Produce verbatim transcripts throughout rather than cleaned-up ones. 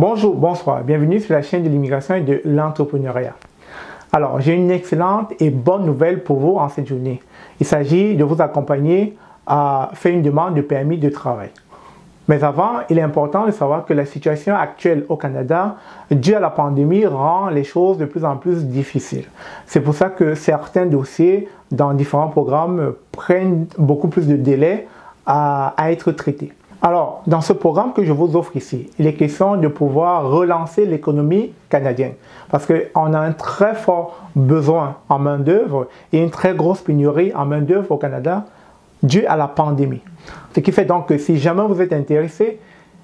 Bonjour, bonsoir, bienvenue sur la chaîne de l'immigration et de l'entrepreneuriat. Alors, j'ai une excellente et bonne nouvelle pour vous en cette journée. Il s'agit de vous accompagner à faire une demande de permis de travail. Mais avant, il est important de savoir que la situation actuelle au Canada, due à la pandémie, rend les choses de plus en plus difficiles. C'est pour ça que certains dossiers dans différents programmes prennent beaucoup plus de délais à, à être traités. Alors, dans ce programme que je vous offre ici, il est question de pouvoir relancer l'économie canadienne parce qu'on a un très fort besoin en main-d'œuvre et une très grosse pénurie en main-d'œuvre au Canada due à la pandémie. Ce qui fait donc que si jamais vous êtes intéressé,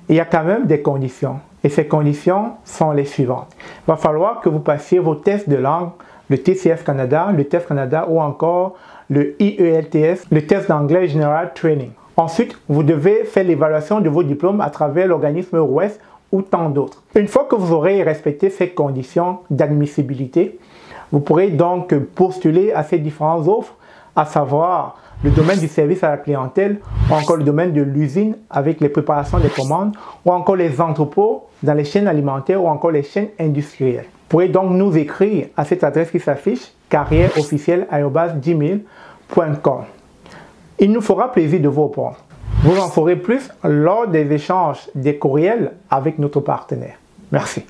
il y a quand même des conditions. Et ces conditions sont les suivantes. Il va falloir que vous passiez vos tests de langue, le T C F Canada, le T E F Canada ou encore le I E L T S, le test d'anglais General Training. Ensuite, vous devez faire l'évaluation de vos diplômes à travers l'organisme W E S ou tant d'autres. Une fois que vous aurez respecté ces conditions d'admissibilité, vous pourrez donc postuler à ces différentes offres, à savoir le domaine du service à la clientèle, ou encore le domaine de l'usine avec les préparations des commandes, ou encore les entrepôts dans les chaînes alimentaires ou encore les chaînes industrielles. Vous pourrez donc nous écrire à cette adresse qui s'affiche, carrière officiel arobase gmail point com. Il nous fera plaisir de vous répondre. Vous en saurez plus lors des échanges des courriels avec notre partenaire. Merci.